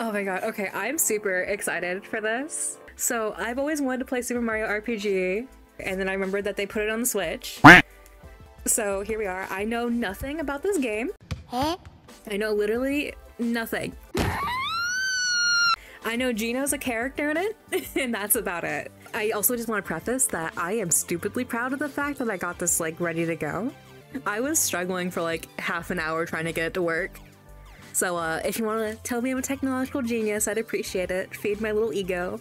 Oh my god, okay, I'm super excited for this. So I've always wanted to play Super Mario RPG, and then I remembered that they put it on the Switch. So here we are. I know nothing about this game. Huh? I know literally nothing. I know Geno's a character in it, and that's about it. I also just want to preface that I am stupidly proud of the fact that I got this, like, ready to go. I was struggling for, like, half an hour trying to get it to work. So, if you want to tell me I'm a technological genius, I'd appreciate it. Feed my little ego.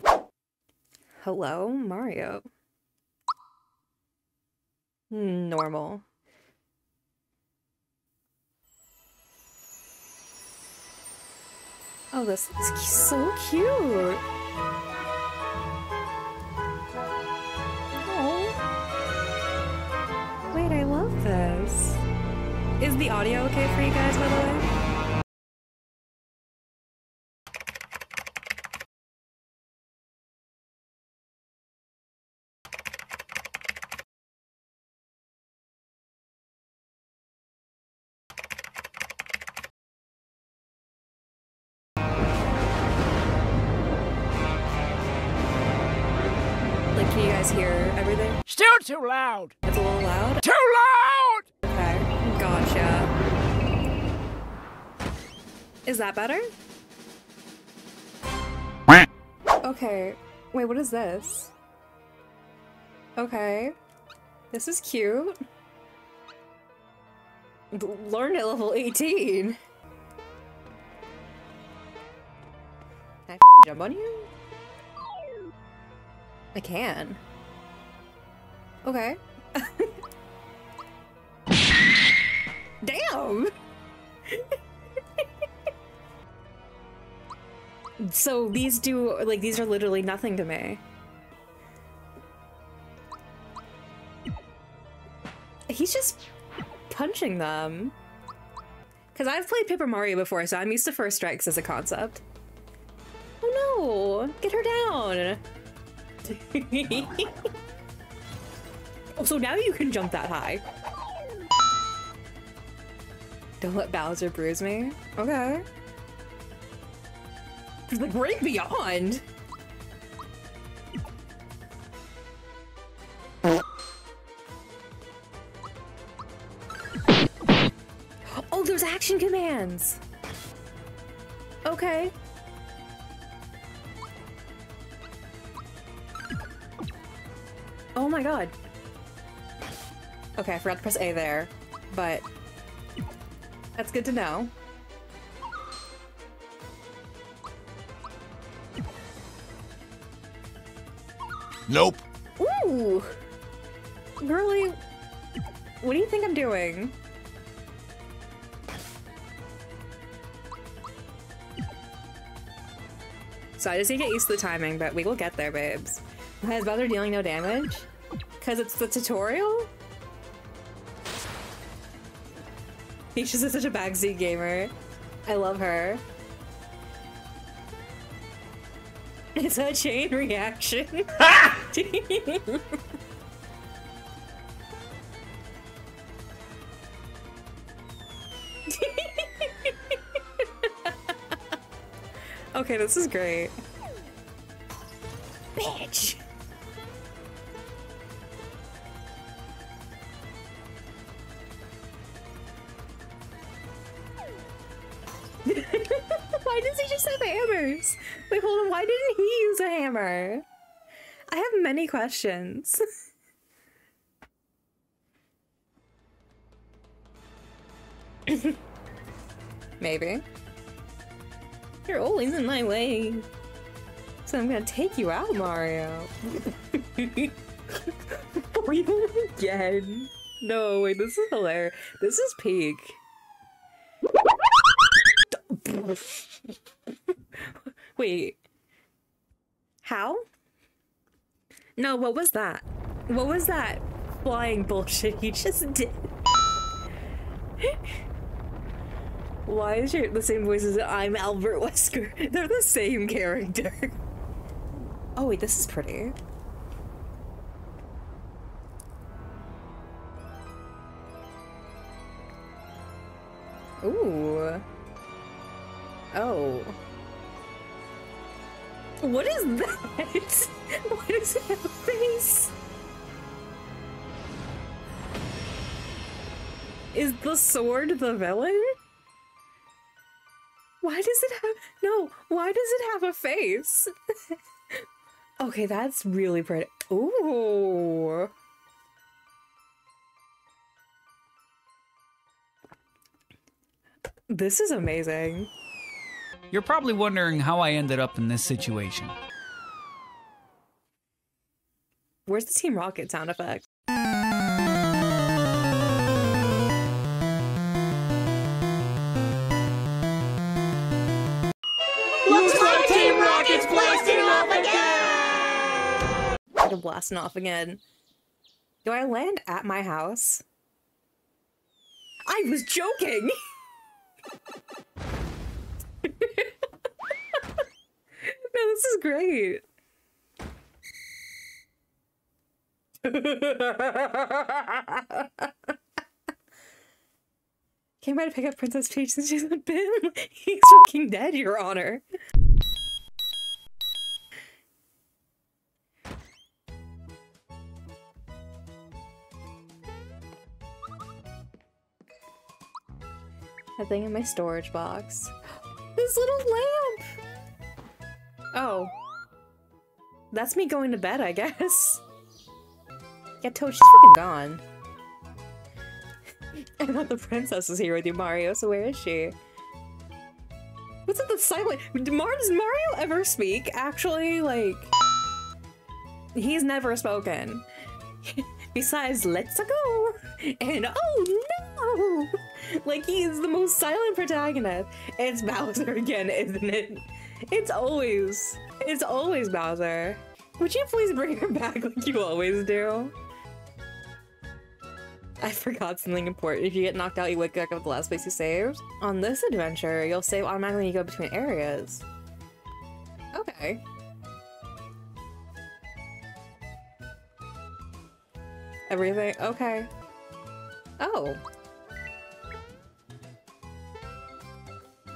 Hello, Mario. Normal. Oh, this is so cute! Oh. Wait, I love this. Is the audio okay for you guys, by the way? Hear everything? Still too loud! It's a little loud? Too loud! Okay, gotcha. Is that better? Okay, wait, what is this? Okay, this is cute. Learned at level 18. Can I f***ing jump on you? I can. Okay. Damn! So these do, like, these are literally nothing to me. He's just punching them. Because I've played Paper Mario before, so I'm used to first strikes as a concept. Oh no! Get her down! Oh, so now you can jump that high. Don't let Bowser bruise me. Okay. There's the great beyond. Oh, there's action commands. Okay. Oh my god. Okay, I forgot to press A there, but that's good to know. Nope. Ooh! Girly, what do you think I'm doing? So I just need to get used to the timing, but we will get there, babes. Why is Bowser dealing no damage? Because it's the tutorial? Peach is such a backseat gamer. I love her. It's a chain reaction. Okay, this is great. Bitch. Why does he just have hammers? Wait, hold on, why didn't he use a hammer? I have many questions. Maybe. You're always in my way. So I'm gonna take you out, Mario. Again. No, wait, this is hilarious. This is peak. Wait. How? No, what was that? What was that flying bullshit he just did? Why is your the same voice as I'm Albert Wesker? They're the same character. Oh wait, this is pretty. Ooh. Oh. What is that? What is it have a face? Is the sword the villain? Why does it have... No, why does it have a face? Okay, that's really pretty. Ooh. This is amazing. You're probably wondering how I ended up in this situation. Where's the Team Rocket sound effect? Looks like Team Rocket's blasting off again! I'm blasting off again. Do I land at my house? I was joking! No, this is great. Came by to pick up Princess Peach since she's been. He's fucking dead, Your Honor. A thing in my storage box. This little lamp! Oh. That's me going to bed, I guess. Yeah, Toad, she's fucking gone. I thought the princess was here with you, Mario, so where is she? What's with the silent? Does Mario ever speak? Actually, like... He's never spoken. Besides, let's-a go! And oh no! Like, he's the most silent protagonist. It's Bowser again, isn't it? It's always Bowser. Would you please bring her back like you always do? I forgot something important. If you get knocked out, you wake back up at the last place you saved. On this adventure, you'll save automatically when you go between areas. Okay. Everything? Okay. Oh.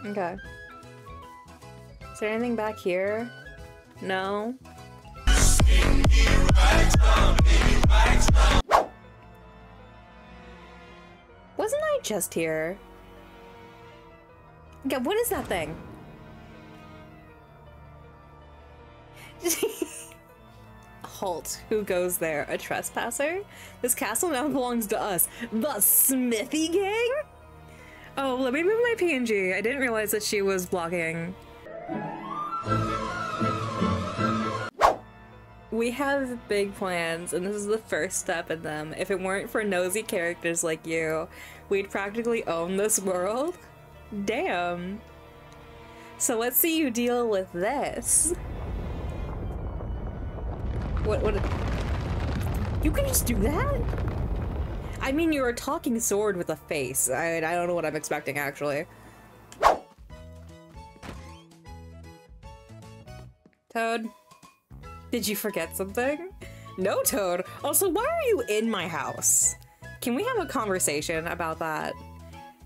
Okay. Is there anything back here? No. Wasn't I just here? Okay, what is that thing? Halt. Who goes there? A trespasser? This castle now belongs to us. The Smithy Gang? Oh, let me move my PNG. I didn't realize that she was blocking. We have big plans, and this is the first step in them. If it weren't for nosy characters like you, we'd practically own this world. Damn. So let's see you deal with this. What? You can just do that? I mean, you're a talking sword with a face. I don't know what I'm expecting, actually. Toad? Did you forget something? No, Toad. Also, why are you in my house? Can we have a conversation about that?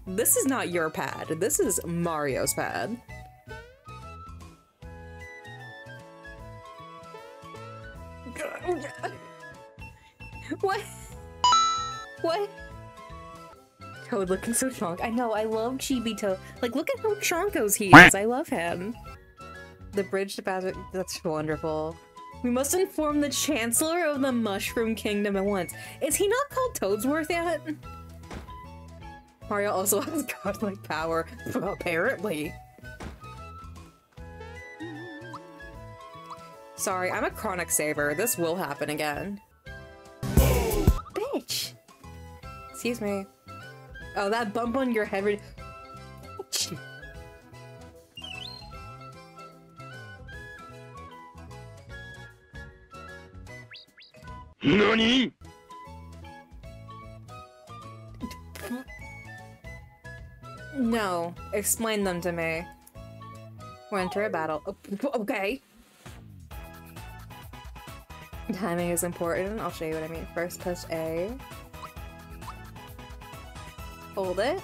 This is not your pad. This is Mario's pad. What? What? Toad looking so chonk. I know, I love Chibi Toad. Like, look at how chonkos he is. I love him. The bridge to Bowser. That's wonderful. We must inform the Chancellor of the Mushroom Kingdom at once. Is he not called Toadsworth yet? Mario also has godlike power. Apparently. Sorry, I'm a chronic saver. This will happen again. Bitch! Excuse me. Oh, that bump on your head. Nani? No. Explain them to me. We're entering a battle. Okay. Timing is important. I'll show you what I mean. First, push A. Hold it.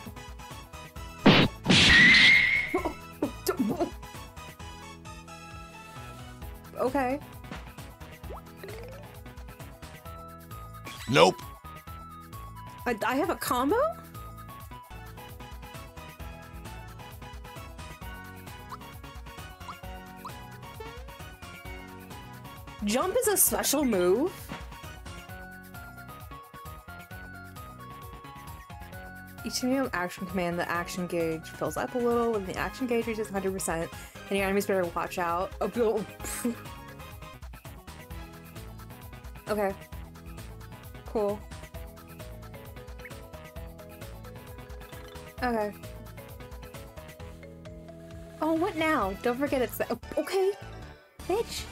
Okay. Nope. I have a combo? Jump is a special move? Each new action command, the action gauge fills up a little. When the action gauge reaches 100%, and your enemies better watch out. Oh, okay. Cool. Okay. Oh, what now? Don't forget it's... Okay. Bitch.